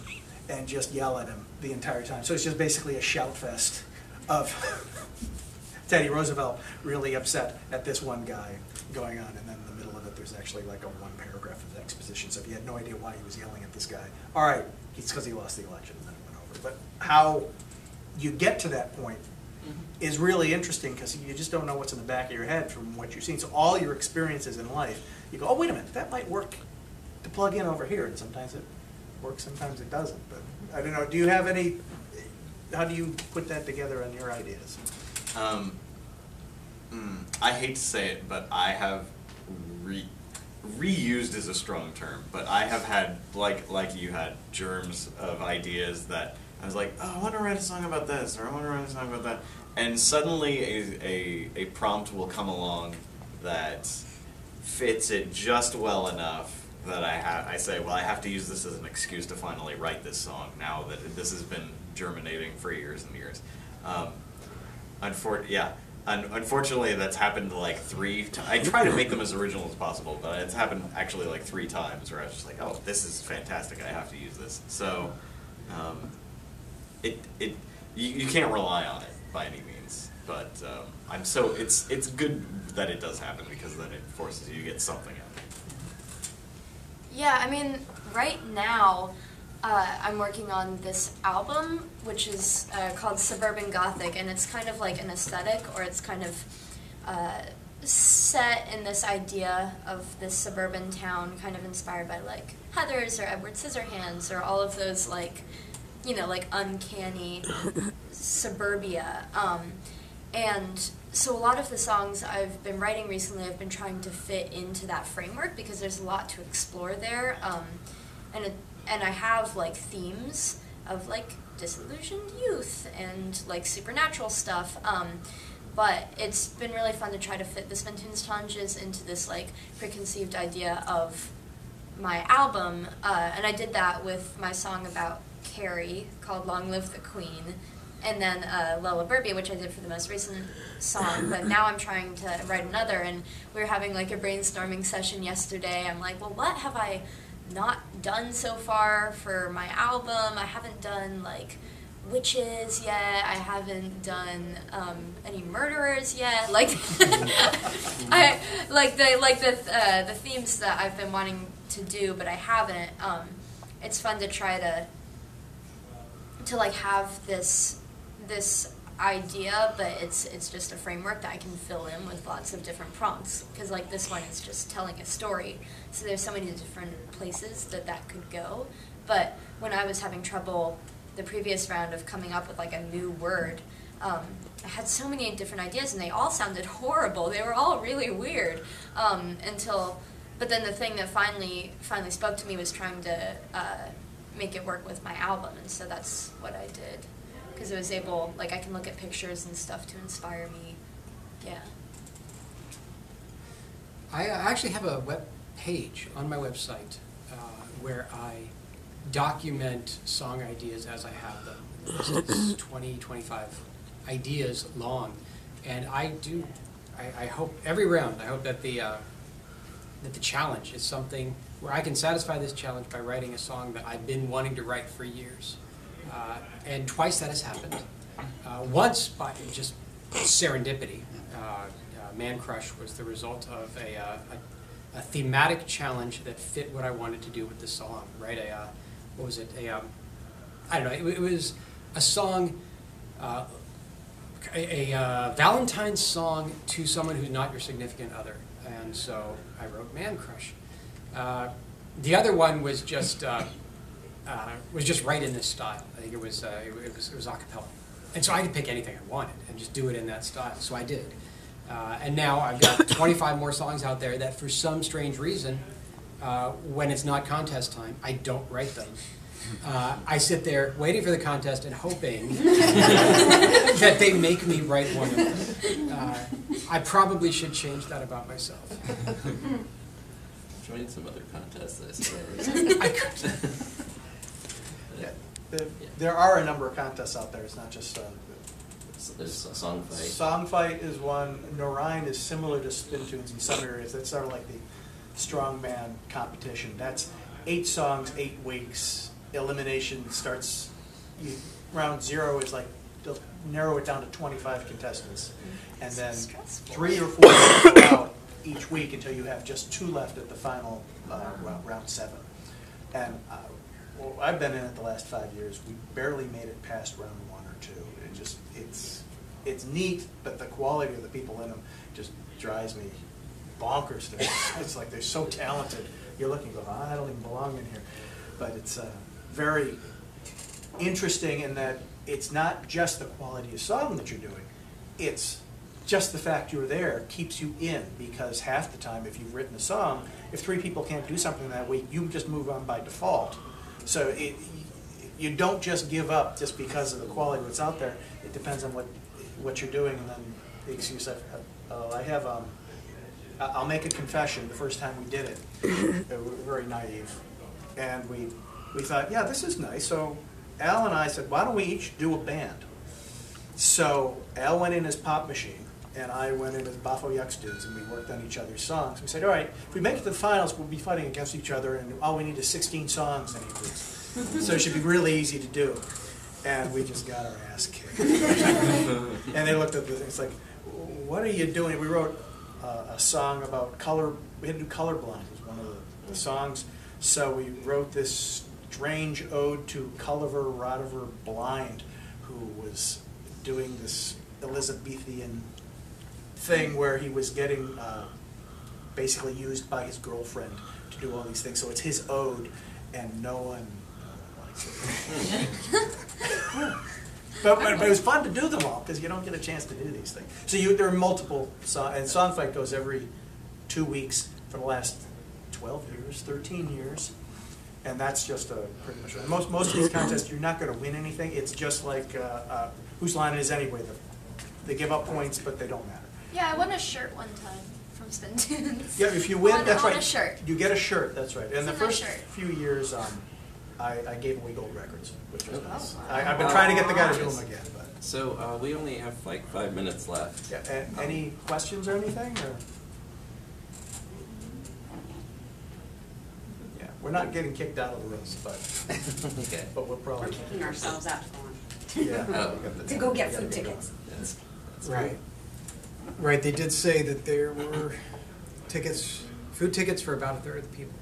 and just yell at him the entire time. So it's just basically a shout fest of Teddy Roosevelt really upset at this one guy going on, and then in the middle of it there's actually like a one paragraph of exposition, so he had no idea why he was yelling at this guy. All right, it's because he lost the election and then it went over. But how you get to that point is really interesting, because you just don't know what's in the back of your head from what you've seen. So all your experiences in life, you go, oh, wait a minute, that might work to plug in over here, and sometimes it works, sometimes it doesn't. But I don't know, do you have any, how do you put that together on your ideas? I hate to say it, but I have reused is a strong term, but I have had, like you had, germs of ideas that I was like, oh, I want to write a song about this, or I want to write a song about that, and suddenly a prompt will come along that fits it just well enough that I say, well, I have to use this as an excuse to finally write this song now that this has been germinating for years and years. Unfortunately, that's happened like 3 times. I try to make them as original as possible, but it's happened actually like 3 times where I was just like, oh, this is fantastic, I have to use this. So, you can't rely on it by any means, but it's good that it does happen, because then it forces you to get something out of it. Yeah, I mean, right now, I'm working on this album, which is called Suburban Gothic, and it's kind of like an aesthetic, or it's kind of set in this idea of this suburban town, kind of inspired by like Heathers or Edward Scissorhands or all of those, like, you know, like uncanny suburbia. And so a lot of the songs I've been writing recently, I've been trying to fit into that framework, because there's a lot to explore there, and I have like themes of like disillusioned youth and like supernatural stuff, but it's been really fun to try to fit the Spin Tunes Tanges into this like preconceived idea of my album, and I did that with my song about Carrie called Long Live the Queen, and then Lola Burbia, which I did for the most recent song, but now I'm trying to write another, and we were having like a brainstorming session yesterday. I'm like, well, what have I not done so far for my album? I haven't done like witches yet, I haven't done any murderers yet, like I like the themes that I've been wanting to do, but I haven't. It's fun to try to like have this idea, but it's just a framework that I can fill in with lots of different prompts, because like this one is just telling a story, so there's so many different places that could go. But when I was having trouble the previous round of coming up with like a new word, I had so many different ideas and they all sounded horrible. They were all really weird but then the thing that finally spoke to me was trying to make it work with my album, and so that's what I did. Because it was able, like, I can look at pictures and stuff to inspire me. Yeah. I actually have a web page on my website where I document song ideas as I have them. It's 20, 25 ideas long, and I hope every round, I hope that the challenge is something where I can satisfy this challenge by writing a song that I've been wanting to write for years. And twice that has happened. Once by just serendipity. Man Crush was the result of a thematic challenge that fit what I wanted to do with the song. Right? What was it? I don't know. It was a song, Valentine's song to someone who's not your significant other. And so I wrote Man Crush. The other one was just right in this style. I think it was a cappella, and so I could pick anything I wanted and just do it in that style. So I did, and now I've got 25 more songs out there that, for some strange reason, when it's not contest time, I don't write them. I sit there waiting for the contest and hoping that they make me write one of them. I probably should change that about myself. Join some other contests, I suppose. I could. There are a number of contests out there. It's not just there's a Song Fight. Song Fight is one. Norine is similar to Spin Tunes in some areas. That's sort of like the strongman competition. That's 8 songs, 8 weeks. Elimination starts. Round 0 is like they'll narrow it down to 25 contestants, and then 3 or 4 go out each week until you have just 2 left at the final round 7. And well, I've been in it the last 5 years. We barely made it past round 1 or 2. It just it's neat, but the quality of the people in them just drives me bonkers. It's like they're so talented. You're looking, going, I don't even belong in here. But it's very interesting in that it's not just the quality of song that you're doing. It's just the fact you're there keeps you in, because half the time, if you've written a song, if 3 people can't do something that week, you just move on by default. So you don't just give up just because of the quality that's out there. It depends on what you're doing, and then the excuse I'll make a confession. The first time we did it, we were very naive, and we thought, yeah, this is nice. So Al and I said, why don't we each do a band? So Al went in as Pop Machine, and I went in as Boffo Yux Dudes, and we worked on each other's songs. We said, all right, if we make it to the finals, we'll be fighting against each other, and all we need is 16 songs in each of these. So it should be really easy to do. And we just got our ass kicked. And they looked at the thing, it's like, what are you doing? We wrote a song about color. We had to do Colorblind, was one of the songs. So we wrote this strange ode to Culliver Rodiver Blind, who was doing this Elizabethan thing where he was getting basically used by his girlfriend to do all these things. So it's his ode, and no one likes it. but it was fun to do them all, because you don't get a chance to do these things. So there are multiple songs, and Song Fight goes every 2 weeks for the last 12 years, 13 years. And that's just pretty much right. Most of these contests, you're not going to win anything. It's just like Whose Line It Is Anyway. They give up points, but they don't matter. Yeah, I won a shirt one time from Spin Tunes. Yeah, if you win, that's right. I won a shirt. You get a shirt, that's right. And the first few years, I gave away gold records, which was nice. Wow. I've been trying to get the guy to do them again. But. So we only have like 5 minutes left. Yeah. Any questions or anything? Or? Yeah, we're not getting kicked out of the room, but okay. But we're probably we're kicking ourselves out for them. Yeah. To go get food tickets. Yeah. Right. Right, they did say that there were tickets, food tickets for about a third of the people.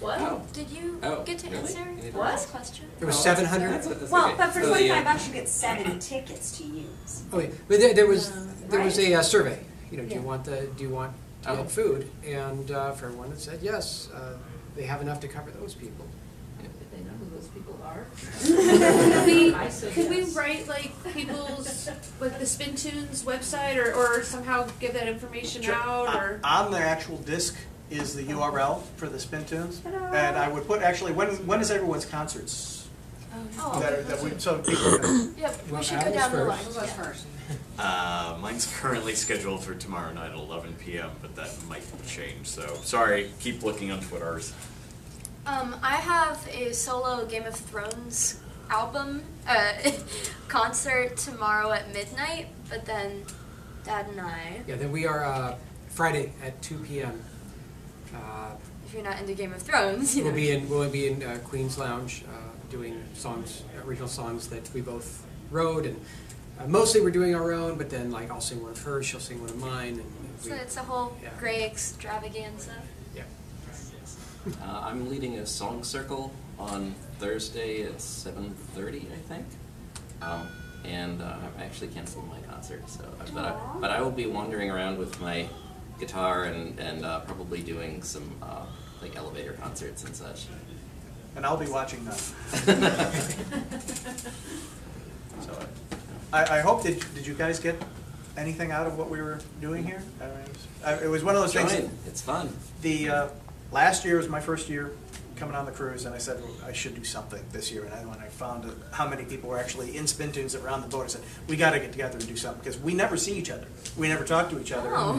What? Oh. Did you get to answer this question? There were 700. Well, but for 25 bucks you get 7 tickets to use. Oh, yeah. But there was a survey. You know, do you want to get food? And for everyone that said yes, they have enough to cover those people. They know who those people are. Could we write like people's like the Spin Tunes website or somehow give that information out or on the actual disc is the URL for the Spin Tunes. And I would put actually when is everyone's concerts? We should go down the line. First? Mine's currently scheduled for tomorrow night at 11 p.m. but that might change, so sorry, keep looking on Twitters. I have a solo Game of Thrones album concert tomorrow at midnight, but then Dad and I... Yeah, then we are Friday at 2 p.m. If you're not into Game of Thrones, you know. We'll be in Queen's Lounge doing songs, original songs that we both wrote, and mostly we're doing our own, but then like I'll sing one of hers, she'll sing one of mine. And so it's a whole Gray extravaganza. I'm leading a song circle on Thursday at 7:30, I think, and I actually canceled my concert. So, but I will be wandering around with my guitar and probably doing some like elevator concerts and such. And I'll be watching that. So, I hope that did you guys get anything out of what we were doing here? I mean, it was one of those things. It's fun. The last year was my first year coming on the cruise, and I said, well, I should do something this year. And when I found how many people were actually in Spin Tunes that were on the boat, I said, we got to get together and do something, because we never see each other. We never talk to each other. Oh.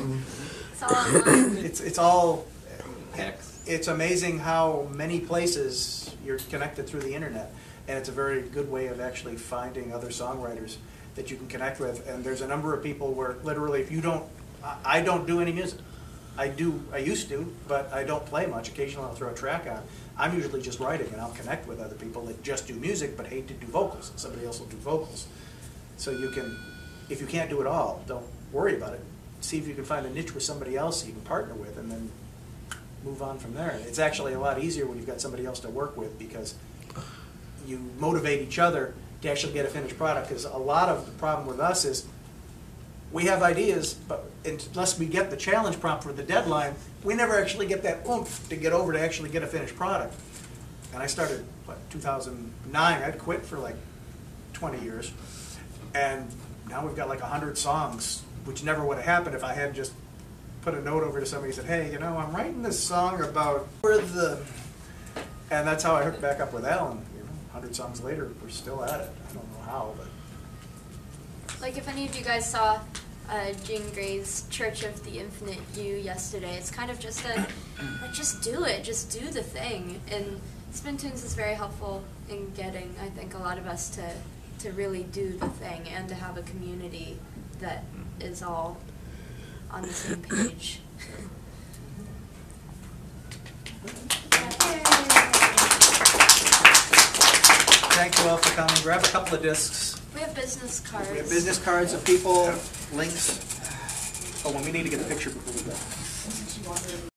It's all hex. It's amazing how many places you're connected through the internet, and it's a very good way of actually finding other songwriters that you can connect with. And there's a number of people where literally, if you don't, I don't do any music. I used to, but I don't play much. Occasionally I'll throw a track on. I'm usually just writing, and I'll connect with other people that just do music but hate to do vocals, and somebody else will do vocals. So you can, if you can't do it all, don't worry about it. See if you can find a niche with somebody else you can partner with, and then move on from there. It's actually a lot easier when you've got somebody else to work with, because you motivate each other to actually get a finished product, because a lot of the problem with us is we have ideas, but unless we get the challenge prompt for the deadline, we never actually get that oomph to get over to actually get a finished product. And I started, what, 2009. I'd quit for like 20 years. And now we've got like 100 songs, which never would have happened if I had just put a note over to somebody and said, hey, you know, I'm writing this song about where the... And that's how I hooked back up with Alan. You know, 100 songs later, we're still at it. I don't know how, but... Like, if any of you guys saw Jean Grey's Church of the Infinite You yesterday, it's kind of just a, like, just do it, just do the thing. And Spin Tunes is very helpful in getting, I think, a lot of us to really do the thing and to have a community that is all on the same page. Thank you all for coming. Grab a couple of discs. We have business cards. We have business cards of people, links. Oh, and we need to get the picture before we go.